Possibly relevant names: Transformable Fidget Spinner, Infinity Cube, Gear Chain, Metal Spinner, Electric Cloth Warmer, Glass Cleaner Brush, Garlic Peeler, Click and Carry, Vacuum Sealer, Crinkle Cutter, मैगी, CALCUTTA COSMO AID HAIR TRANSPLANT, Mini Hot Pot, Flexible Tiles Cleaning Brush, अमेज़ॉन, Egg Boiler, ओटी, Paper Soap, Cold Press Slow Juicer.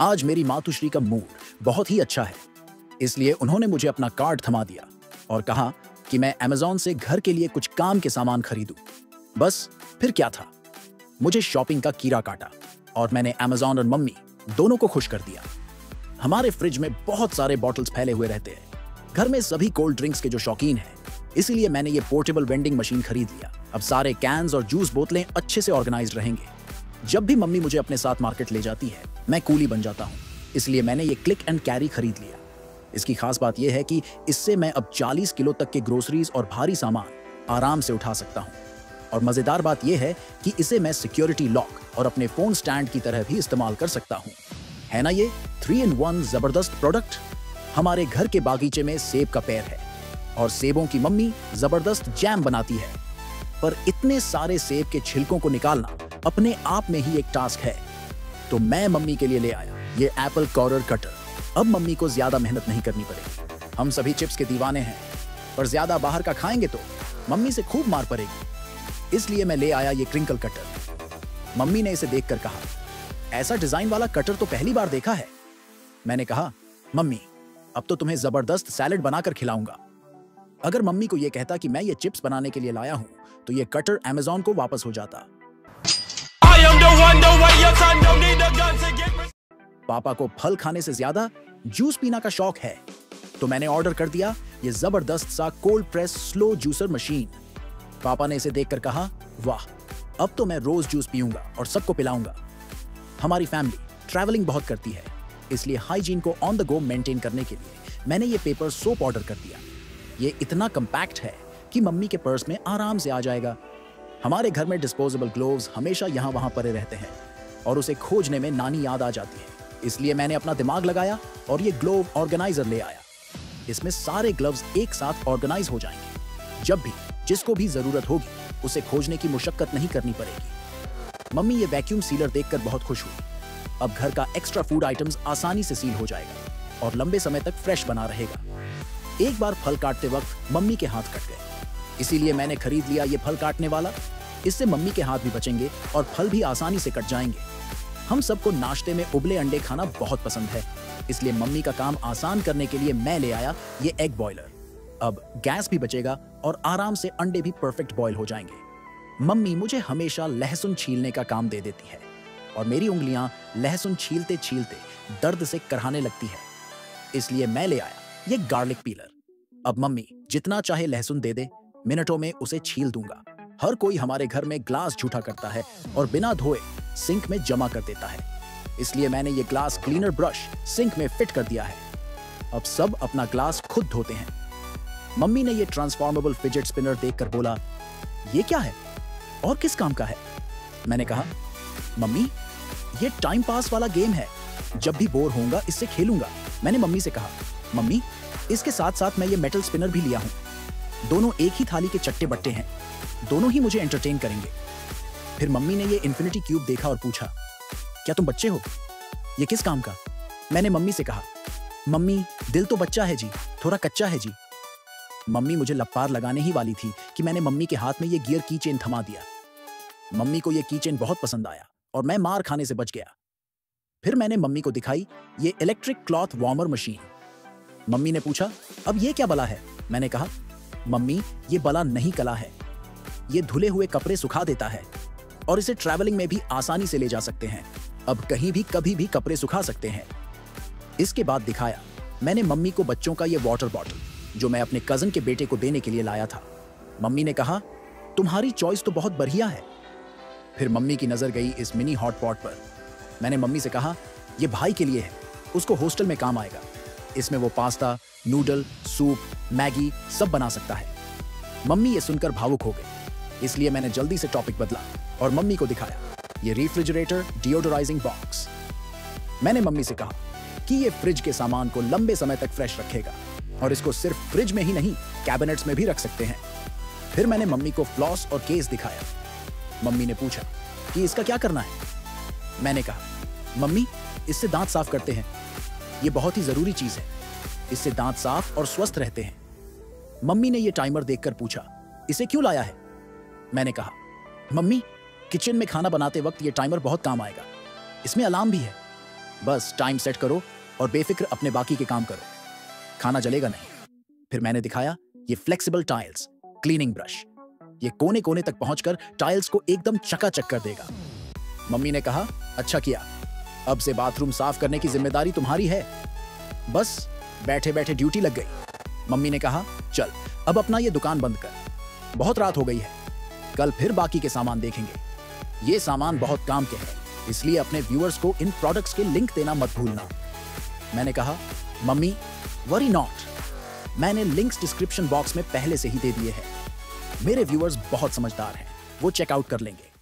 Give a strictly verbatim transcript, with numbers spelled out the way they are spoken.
आज मेरी मातुश्री का मूड बहुत ही अच्छा है, इसलिए उन्होंने मुझे अपना कार्ट थमा दिया और कहा कि मैं अमेज़ॉन से घर के लिए कुछ काम के सामान खरीदूं। बस फिर क्या था, मुझे शॉपिंग का कीड़ा काटा और मैंने अमेज़ॉन और मम्मी दोनों को खुश कर दिया। हमारे फ्रिज में बहुत सारे बॉटल्स फैले हुए रहते हैं। घर में सभी कोल्ड ड्रिंक्स के जो शौकीन हैं, इसीलिए मैंने ये पोर्टेबल वेंडिंग मशीन खरीद लिया। अब सारे कैंस और जूस बोतलें अच्छे से ऑर्गेनाइज रहेंगे। जब भी मम्मी मुझे अपने साथ मार्केट ले जाती है, मैं कूली बन जाता हूँ, इसलिए मैंने ये क्लिक एंड कैरी खरीद लिया। इसकी खास बात यह है कि इससे मैं अब चालीस किलो तक के ग्रोसरीज और भारी सामान आराम से उठा सकता हूँ। और मज़ेदार बात यह है कि इसे मैं सिक्योरिटी लॉक और अपने फ़ोन स्टैंड की तरह भी इस्तेमाल कर सकता हूँ। है ना ये थ्री इन वन ज़बरदस्त प्रोडक्ट। हमारे घर के बागीचे में सेब का पेड़ है और सेबों की मम्मी ज़बरदस्त जैम बनाती है, पर इतने सारे सेब के छिलकों को निकालना अपने आप में ही एक टास्क है। तो मैं मम्मी के लिए ले आया ये एप्पल कॉरर कटर। अब मम्मी को ज़्यादा मेहनत नहीं करनी पड़ेगी। हम सभी चिप्स के दीवाने हैं, पर ज़्यादा बाहर का खाएंगे तो मम्मी से खूब मार पड़ेगी, इसलिए मैं ले आया ये क्रिंकल कटर। मम्मी ने इसे देखकर कहा, ऐसा डिज़ाइन वाला कटर तो पहली बार देखा है। मैंने कहा, मम्मी अब तो तुम्हें ज़बरदस्त सैलेड बनाकर खिलाऊंगा। अगर मम्मी को यह कहता कि मैं ये चिप्स बनाने के लिए लाया हूँ तो ये कटर अमेज़ॉन को वापस हो जाता। पापा को फल खाने से ज्यादा जूस पीना का शौक है, तो मैंने ऑर्डर कर दिया ये जबरदस्त सा cold press slow juicer machine. पापा ने इसे देखकर कहा, वाह अब तो मैं रोज जूस पीऊंगा और सबको पिलाऊंगा। हमारी फैमिली ट्रैवलिंग बहुत करती है, इसलिए हाइजीन को ऑन द गो मेंटेन करने के लिए मैंने ये पेपर सोप ऑर्डर कर दिया। ये इतना कम्पैक्ट है कि मम्मी के पर्स में आराम से आ जाएगा। हमारे घर में डिस्पोजेबल ग्लोव्स हमेशा यहाँ वहाँ पड़े रहते हैं और उसे खोजने में नानी याद आ जाती है, इसलिए मैंने अपना दिमाग लगाया और ये ग्लोव ऑर्गेनाइजर ले आया। इसमें सारे ग्लव्स एक साथ ऑर्गेनाइज हो जाएंगे। जब भी जिसको भी ज़रूरत होगी उसे खोजने की मुशक्कत नहीं करनी पड़ेगी। मम्मी ये वैक्यूम सीलर देखकर बहुत खुश हुई। अब घर का एक्स्ट्रा फूड आइटम्स आसानी से सील हो जाएगा और लंबे समय तक फ्रेश बना रहेगा। एक बार फल काटते वक्त मम्मी के हाथ कट गए, इसीलिए मैंने खरीद लिया ये फल काटने वाला। इससे मम्मी के हाथ भी बचेंगे और फल भी आसानी से कट जाएंगे। हम सबको नाश्ते में उबले अंडे खाना बहुत पसंद है, इसलिए मम्मी का काम आसान करने के लिए मैं ले आया ये एग बॉयलर। अब गैस भी बचेगा और आराम से अंडे भी परफेक्ट बॉयल हो जाएंगे। मम्मी मुझे हमेशा लहसुन छीलने का काम दे देती है और मेरी उंगलियां लहसुन छीलते छीलते दर्द से कराहने लगती है, इसलिए मैं ले आया ये गार्लिक पीलर। अब मम्मी जितना चाहे लहसुन दे दे, मिनटों में उसे छील दूंगा। हर कोई हमारे घर में ग्लास झूठा करता है और बिना धोए सिंक में जमा कर देता है, इसलिए मैंने ये ग्लास क्लीनर ब्रश सिंक में फिट कर दिया है। अब सब अपना ग्लास खुद धोते हैं। मम्मी ने ये ट्रांसफॉर्मेबल फिजेट स्पिनर देखकर बोला, ये क्या है और किस काम का है? मैंने कहा, मम्मी ये टाइम पास वाला गेम है, जब भी बोर होऊंगा इससे खेलूंगा। मैंने मम्मी से कहा, मम्मी इसके साथ साथ मैं ये मेटल स्पिनर भी लिया हूँ। दोनों एक ही थाली के चट्टे बट्टे हैं, दोनों ही मुझे एंटरटेन करेंगे। फिर मम्मी ने ये इन्फिनिटी क्यूब देखा और पूछा, क्या तुम बच्चे हो? ये किस काम का? मैंने मम्मी से कहा, मम्मी दिल तो बच्चा है जी, थोड़ा कच्चा है जी। मम्मी मुझे लपार लगाने ही वाली थी कि मैंने मम्मी के हाथ में ये गियर की चेन थमा दिया। मम्मी को ये की चेन बहुत पसंद आया और मैं मार खाने से बच गया। फिर मैंने मम्मी को दिखाई ये electric cloth warmer machine. Mummy ने पूछा, अब ये क्या बला है? मैंने कहा, मम्मी ये बला नहीं कला है, ये धुले हुए कपड़े सुखा देता है और इसे ट्रैवलिंग में भी आसानी से ले जा सकते हैं। अब कहीं भी कभी भी कपड़े सुखा सकते हैं। इसके बाद दिखाया मैंने मम्मी को बच्चों का ये वाटर बॉटल, जो मैं अपने कज़न के बेटे को देने के लिए लाया था। मम्मी ने कहा, तुम्हारी चॉइस तो बहुत बढ़िया है। फिर मम्मी की नज़र गई इस मिनी हॉट पॉट पर। मैंने मम्मी से कहा, यह भाई के लिए है, उसको हॉस्टल में काम आएगा। इसमें वो पास्ता, नूडल, सूप, मैगी सब बना सकता है। मम्मी ये सुनकर भावुक हो गई, इसलिए मैंने जल्दी से टॉपिक बदला और मम्मी को दिखाया ये रेफ्रिजरेटर डिओडोराइजिंग बॉक्स। मैंने मम्मी से कहा कि ये फ्रिज के सामान को लंबे समय तक फ्रेश रखेगा और इसको सिर्फ फ्रिज में ही नहीं, कैबिनेट्स में भी रख सकते हैं। फिर मैंने मम्मी को फ्लॉस और केस दिखाया। मम्मी ने पूछा कि इसका क्या करना है? मैंने कहा, मम्मी इससे दांत साफ करते हैं, ये बहुत ही जरूरी चीज है, इससे दांत साफ और स्वस्थ रहते हैं। मम्मी ने ये टाइमर देखकर पूछा, इसे क्यों लाया है? मैंने कहा, मम्मी किचन में खाना बनाते वक्त ये टाइमर बहुत काम आएगा, इसमें अलार्म भी है। बस टाइम सेट करो और बेफिक्र अपने बाकी के काम करो, खाना जलेगा नहीं। फिर मैंने दिखाया ये फ्लेक्सिबल टाइल्स क्लीनिंग ब्रश। ये कोने कोने तक पहुंचकर टाइल्स को एकदम चकाचक कर देगा। मम्मी ने कहा अच्छा किया, अब से बाथरूम साफ करने की जिम्मेदारी तुम्हारी है। बस बैठे बैठे ड्यूटी लग गई। मम्मी ने कहा चल अब अपना ये दुकान बंद कर, बहुत रात हो गई है, कल फिर बाकी के सामान देखेंगे। ये सामान बहुत काम के हैं, इसलिए अपने व्यूअर्स को इन प्रोडक्ट्स के लिंक देना मत भूलना। मैंने कहा मम्मी वरी नॉट, मैंने लिंक्स डिस्क्रिप्शन बॉक्स में पहले से ही दे दिए हैं। मेरे व्यूअर्स बहुत समझदार हैं, वो चेकआउट कर लेंगे।